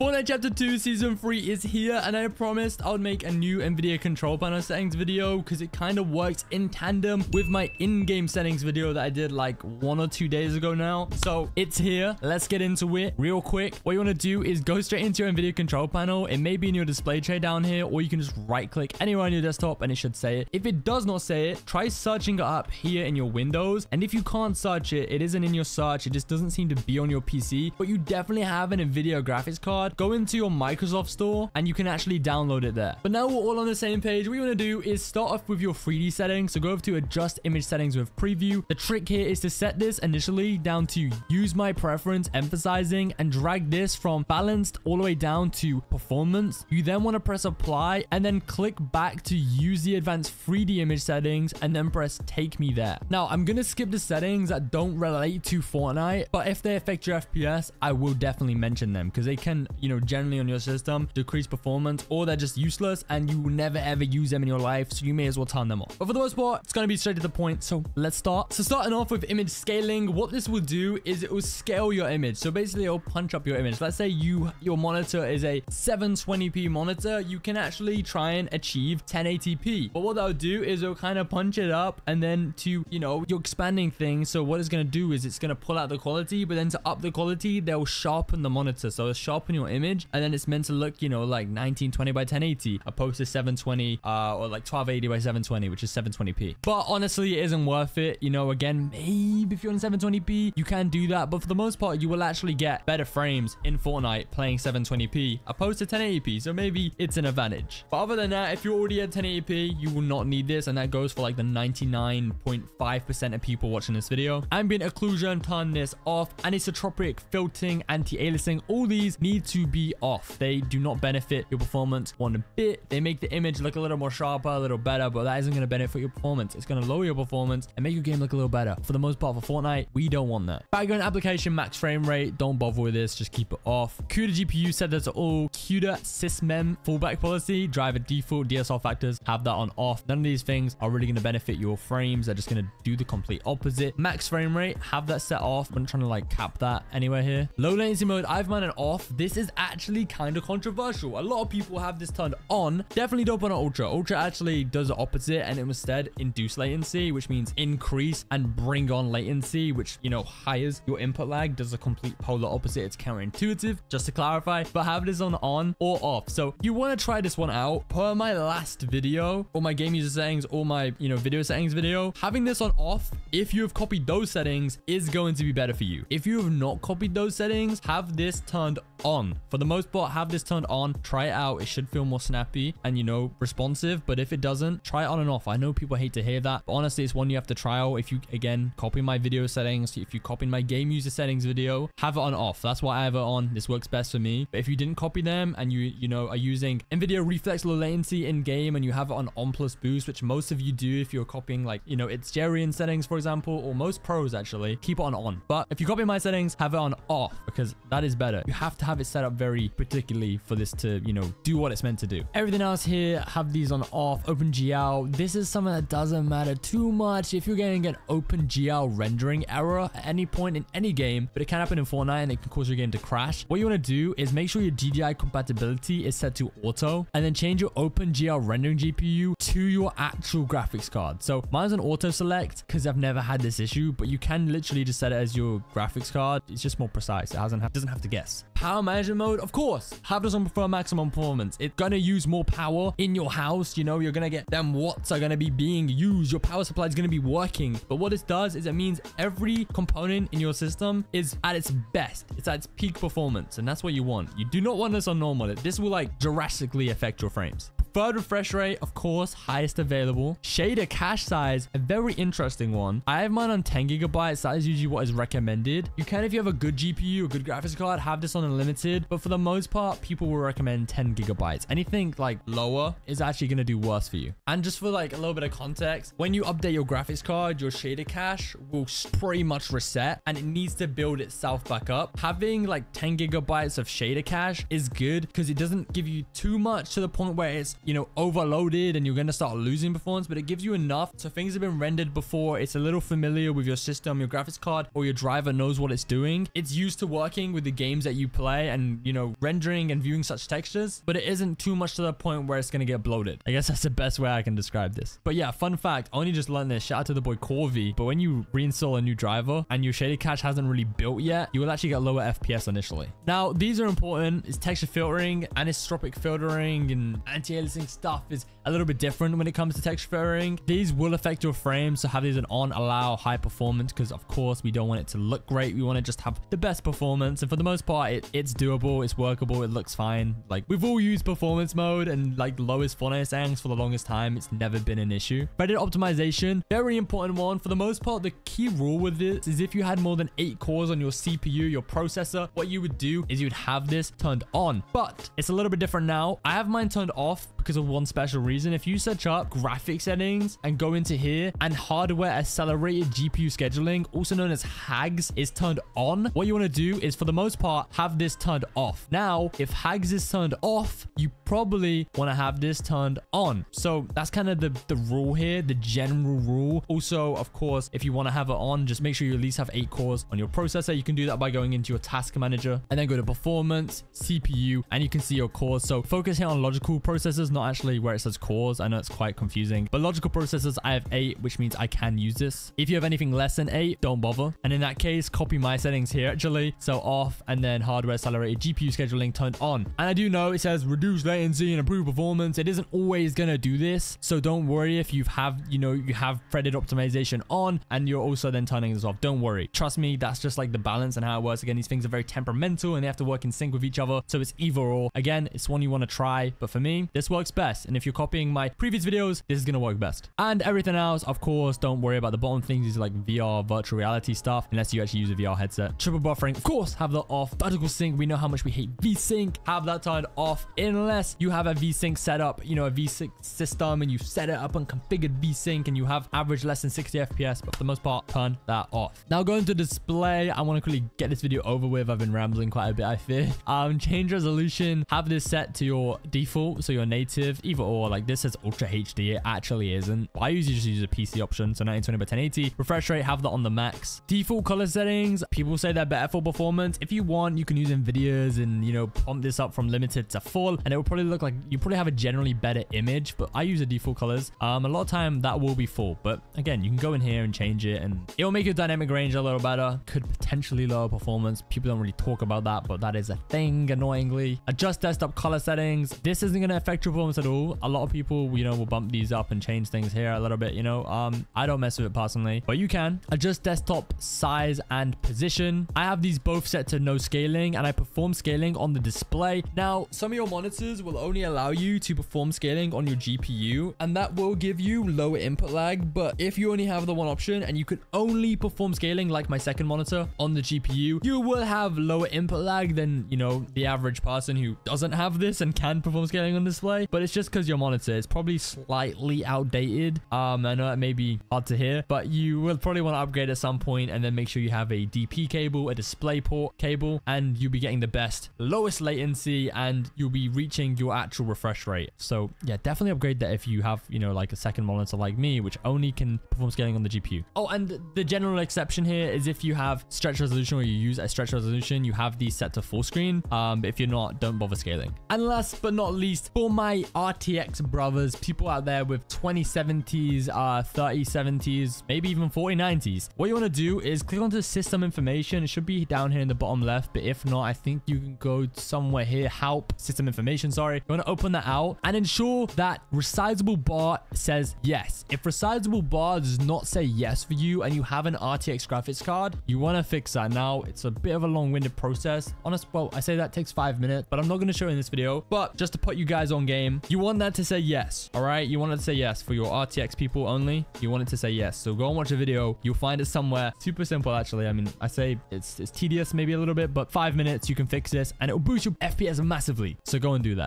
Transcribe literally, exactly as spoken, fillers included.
Fortnite Chapter two Season three is here, and I promised I would make a new NVIDIA control panel settings video because it kind of works in tandem with my in-game settings video that I did like one or two days ago now. So it's here. Let's get into it real quick. What you want to do is go straight into your NVIDIA control panel. It may be in your display tray down here, or you can just right-click anywhere on your desktop and it should say it. If it does not say it, try searching it up here in your Windows. And if you can't search it, it isn't in your search. It just doesn't seem to be on your P C, but you definitely have an NVIDIA graphics card. Go into your Microsoft store and you can actually download it there. But now we're all on the same page. What you want to do is start off with your three D settings. So go over to adjust image settings with preview. The trick here is to set this initially down to use my preference, emphasizing, and drag this from balanced all the way down to performance. You then want to press apply and then click back to use the advanced three D image settings and then press take me there. Now I'm going to skip the settings that don't relate to Fortnite, but if they affect your F P S, I will definitely mention them because they can, you know, generally on your system decrease performance, or they're just useless and you will never ever use them in your life, so you may as well turn them off. But for the most part, it's going to be straight to the point, so let's start. So starting off with image scaling, what this will do is it will scale your image. So basically it'll punch up your image. Let's say you your monitor is a seven twenty p monitor, you can actually try and achieve ten eighty p, but what that'll do is it'll kind of punch it up, and then to, you know, you're expanding things, so what it's going to do is it's going to pull out the quality, but then to up the quality they'll sharpen the monitor, so it'll sharpen your image, and then it's meant to look, you know, like nineteen twenty by ten eighty opposed to seven twenty uh or like twelve eighty by seven twenty, which is seven twenty p. But honestly, it isn't worth it. You know, again, maybe if you're on seven twenty p you can do that, but for the most part you will actually get better frames in Fortnite playing seven twenty p opposed to ten eighty p, so maybe it's an advantage. But other than that, if you're already at ten eighty p you will not need this, and that goes for like the ninety-nine point five percent of people watching this video. Ambient occlusion, turn this off. Anisotropic filtering, anti-aliasing, all these need to be off. They do not benefit your performance one bit. They make the image look a little more sharper, a little better, but that isn't going to benefit your performance. It's going to lower your performance and make your game look a little better. For the most part, for Fortnite, we don't want that. Background application, max frame rate, don't bother with this, just keep it off. CUDA G P U, set that to all. CUDA sysmem fallback policy, driver default, D S R factors, have that on off. None of these things are really going to benefit your frames. They're just going to do the complete opposite. Max frame rate, have that set off. I'm trying to like cap that anywhere here. Low latency mode, I've mine it off. This is actually kind of controversial. A lot of people have this turned on. Definitely don't put on ultra. Ultra actually does the opposite, and it instead induce latency, which means increase and bring on latency, which, you know, hires your input lag, does a complete polar opposite. It's counterintuitive, just to clarify. But have this on on or off. So you want to try this one out. Per my last video, or my game user settings, or my, you know, video settings video, having this on off, if you have copied those settings, is going to be better for you. If you have not copied those settings, have this turned on. For the most part, have this turned on. Try it out. It should feel more snappy and, you know, responsive. But if it doesn't, try it on and off. I know people hate to hear that, but honestly, it's one you have to try out. If you, again, copy my video settings, if you copy my game user settings video, have it on off. That's why I have it on. This works best for me. But if you didn't copy them and you, you know, are using NVIDIA Reflex Low Latency in game and you have it on on plus boost, which most of you do if you're copying, like, you know, it's Jerrion settings, for example, or most pros actually, keep it on on. But if you copy my settings, have it on off, because that is better. You have to have it set up very particularly for this to, you know, do what it's meant to do. Everything else here, have these on off. OpenGL, this is something that doesn't matter too much. If you're getting an OpenGL rendering error at any point in any game, but it can happen in Fortnite and it can cause your game to crash, what you want to do is make sure your G D I compatibility is set to auto, and then change your OpenGL rendering G P U to your actual graphics card. So mine's on auto select because I've never had this issue, but you can literally just set it as your graphics card. It's just more precise. It hasn't ha- doesn't have to guess. Power management mode, of course, have this on prefer maximum performance. It's gonna use more power in your house. You know, you're gonna get them watts are gonna be being used. Your power supply is gonna be working. But what this does is it means every component in your system is at its best. It's at its peak performance, and that's what you want. You do not want this on normal. This will like drastically affect your frames. Preferred refresh rate, of course, highest available. Shader cache size, a very interesting one. I have mine on ten gigabytes. That is usually what is recommended. You can, if you have a good G P U, a good graphics card, have this on unlimited, but for the most part, people will recommend ten gigabytes. Anything like lower is actually going to do worse for you. And just for like a little bit of context, when you update your graphics card, your shader cache will pretty much reset and it needs to build itself back up. Having like ten gigabytes of shader cache is good because it doesn't give you too much to the point where it's, you know, overloaded and you're going to start losing performance, but it gives you enough so things have been rendered before. It's a little familiar with your system. Your graphics card or your driver knows what it's doing. It's used to working with the games that you play and, you know, rendering and viewing such textures, but it isn't too much to the point where it's going to get bloated. I guess that's the best way I can describe this. But yeah, fun fact, I only just learned this. Shout out to the boy Corvi. But when you reinstall a new driver and your shader cache hasn't really built yet, you will actually get lower F P S initially. Now, these are important. It's texture filtering, anisotropic filtering, and anti-aliasing stuff is a little bit different when it comes to texture filtering. These will affect your frames, so have these on, allow high performance, because of course we don't want it to look great. We want to just have the best performance, and for the most part, it, it's doable, it's workable, it looks fine. Like, we've all used performance mode and like lowest Fortnite settings for the longest time. It's never been an issue. Reddit optimization, very important one. For the most part, the key rule with this is if you had more than eight cores on your C P U, your processor, what you would do is you'd have this turned on, but it's a little bit different now. I have mine turned off because of one special reason. If you search up graphic settings and go into here and hardware accelerated G P U scheduling, also known as HAGS, is turned on, what you want to do is, for the most part, have this turned off. Now, if HAGS is turned off, you probably want to have this turned on. So that's kind of the, the rule here, the general rule. Also, of course, if you want to have it on, just make sure you at least have eight cores on your processor. You can do that by going into your task manager and then go to performance, C P U, and you can see your cores. So focus here on logical processors, not actually where it says cores. I know it's quite confusing, but logical processors, I have eight, which means I can use this. If you have anything less than eight, don't bother. And in that case, copy my settings here actually. So off, and then hardware accelerated G P U scheduling turned on. And I do know it says reduce latency and improve performance. It isn't always going to do this, so don't worry if you have, you know, you have threaded optimization on and you're also then turning this off. Don't worry. Trust me, that's just like the balance and how it works. Again, these things are very temperamental and they have to work in sync with each other. So it's either or. Again, it's one you want to try, but for me, this works best. And if you're copying my previous videos, this is going to work best. And everything else, of course, don't worry about the bottom things. These are like V R, virtual reality stuff, unless you actually use a V R headset. Triple buffering, of course, have that off. Vertical sync, we know how much we hate VSync. Have that turned off, unless you have a VSync setup, you know, a VSync system, and you've set it up and configured VSync, and you have average less than sixty F P S. But for the most part, turn that off. Now going to display, I want to quickly get this video over with. I've been rambling quite a bit, I fear. Um, change resolution, have this set to your default, so your native, either or. Like this is Ultra H D, it actually isn't. But I usually just use a P C option, so nineteen twenty by ten eighty. Refresh rate, have that on the max. Default color settings, people say they're better for performance. If you want, you can use NVIDIA's and, you know, pump this up from limited to full, and it will probably look like, you probably have a generally better image, but I use the default colors. Um, a lot of time that will be full, but again, you can go in here and change it, and it will make your dynamic range a little better. Could potentially lower performance. People don't really talk about that, but that is a thing, annoyingly. Adjust desktop color settings. This isn't going to affect your performance at all. A lot of people, you know, will bump these up and change things here a little bit, you know. Um, I don't mess with it personally, but you can. Adjust desktop size and position. I have these both set to no scaling, and I perform scaling on the display. Now, some of your monitors will only allow you to perform scaling on your G P U, and that will give you lower input lag. But if you only have the one option and you can only perform scaling, like my second monitor, on the G P U, you will have lower input lag than, you know, the average person who doesn't have this and can perform scaling on display. But it's just because your monitor is probably slightly outdated. Um, I know it may be hard to hear, but you will probably want to upgrade at some point, and then make sure you have a D P cable, a DisplayPort cable, and you'll be getting the best, lowest latency, and you'll be reaching your actual refresh rate. So yeah, definitely upgrade that if you have, you know, like a second monitor like me, which only can perform scaling on the G P U. Oh, and the general exception here is if you have stretch resolution or you use a stretch resolution, you have these set to full screen. Um, if you're not, don't bother scaling. And last but not least, for my R T X brothers, people out there with twenty seventies, uh, thirty seventies, maybe even forty nineties, what you want to do is click onto system information. It should be down here in the bottom left, but if not, I think you can go somewhere here, help, system information, sorry. You want to open that out and ensure that resizable bar says yes. If resizable bar does not say yes for you and you have an R T X graphics card, you want to fix that now. It's a bit of a long-winded process. Honest, well, I say that takes five minutes, but I'm not going to show in this video, but just to put you guys on game, you want that to say yes, all right? You want it to say yes for your R T X people only. You want it to say yes. So go and watch a video. You'll find it somewhere. Super simple, actually. I mean, I say it's, it's tedious maybe a little bit, but five minutes, you can fix this and it will boost your F P S massively. So go and do that.